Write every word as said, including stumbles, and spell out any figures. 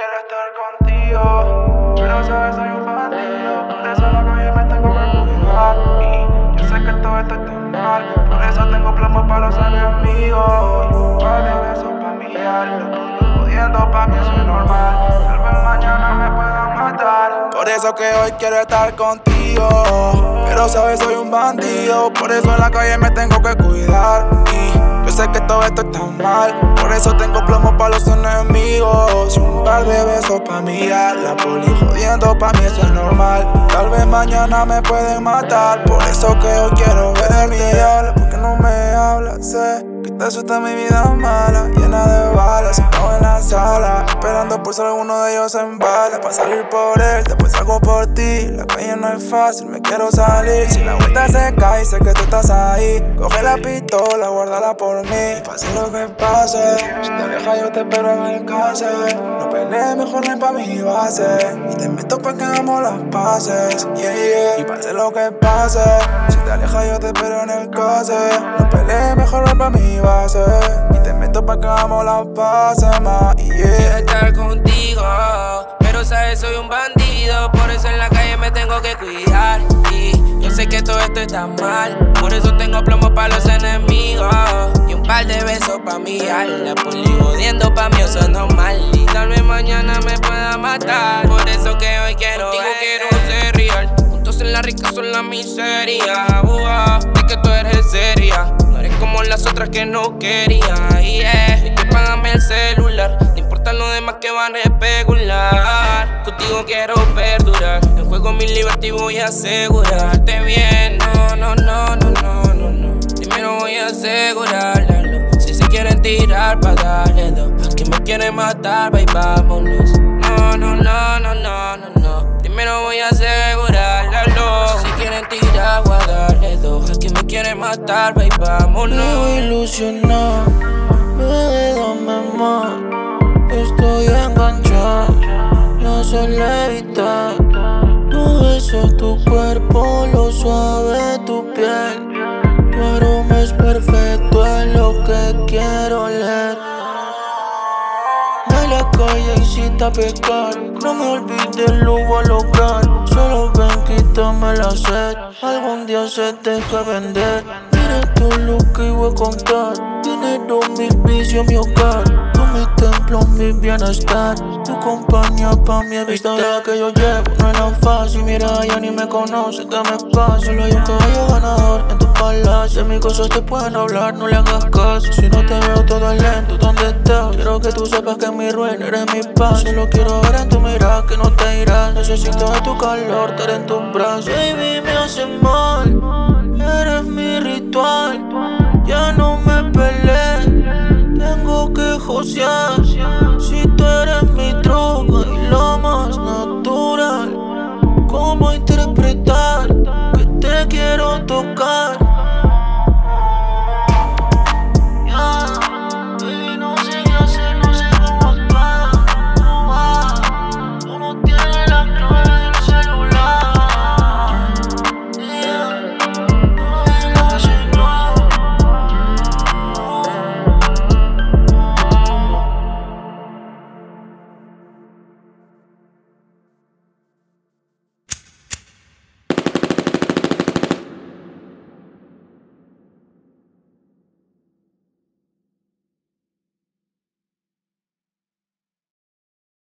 Quiero estar contigo, pero sabes soy un bandido. Por eso la calle me tengo que cuidar. Y yo sé que todo esto está mal, por eso tengo plomo para los enemigos. Vale, besos pa' mi alma, pudiendo pa' mí eso es normal. Tal vez mañana me puedan matar. Por eso que hoy quiero estar contigo, pero sabes soy un bandido. Por eso en la calle me tengo que cuidar. Y yo sé que todo esto está mal, por eso tengo plomo pa' los enemigos. Un par de besos pa' mirar, la poli jodiendo pa' mí eso es normal. Tal vez mañana me pueden matar, por eso que hoy quiero verte. Habla porque no me hablas, sé que te asusta mi vida mala, llena de balas. Sentado en la sala, esperando por si alguno de ellos se embala. Pa' salir por él, después salgo por ti. La calle no es fácil, me quiero salir. Si la vuelta se cae, sé que tú estás ahí. Coge la pistola, guárdala por mí. Pase lo que pase, si te alejas yo te espero en el cárcel. No pelees, mejor no es pa' mi base, y te meto pa' que hagamos las paces, yeah, yeah. Y pase lo que pase, si te alejas yo te espero en el cárcel. No pelees, mejor no es pa' mi base, y te meto pa' que hagamos las paces, ma, yeah. Quiero estar contigo, pero sabes soy un bandido. Por eso en la calle me tengo que cuidar. Y yo sé que todo esto está mal, por eso tengo plomo pa' los enemigos. Y un par de besos pa' mi alma, poli jodiendo pa' mí eso es normal. Y tal vez mañana me pueda matar, por eso que hoy quiero contigo, quiero ser real. Juntos en la rica son la miseria. uh, Es que tú eres seria, no eres como las otras que no quería. Yeah, y que págame el celular, no importa lo demás que van a especular. Contigo quiero perdurar, en juego mi libertad y voy a asegurarte bien. No, no, no, no, no, no, no, primero voy a asegurarlo. Si se quieren tirar pa' darle dos, a quien me quiere matar, va y vámonos. No, no, no, no, no, no, no, primero voy a asegurarlo. Si se quieren tirar, voy a darle dos, a quien me quiere matar, va y vámonos. Me voy a ilusionar. Perdóname amor, estoy enganchado, no sé levitar. Tu beso, tu cuerpo, lo suave, tu piel. Tu aroma es perfecto, es lo que quiero leer. De la calle hiciste a pecar, no me olvides lo voy a lograr. Solo ven, quítame la sed, algún día se deja vender. Mira tu look y voy a contar. Dinero, mi vicio, mi hogar. Tú mi templo, mi bienestar. Tu compañía pa' mi evitar. La que yo llevo no era fácil. Mira, ya ni me conoce, dame espacio. Solo hay un caballo ganador en tu palacio. Mis cosas te pueden hablar, no le hagas caso. Si no te veo todo lento, ¿dónde estás? Quiero que tú sepas que mi ruina eres mi paz. Solo quiero ver en tu mirada que no te irás. Necesito de tu calor, estar en tus brazos. Baby, me hace mal, eres mi ritual. Ya no me pelees, tengo que josear. Si te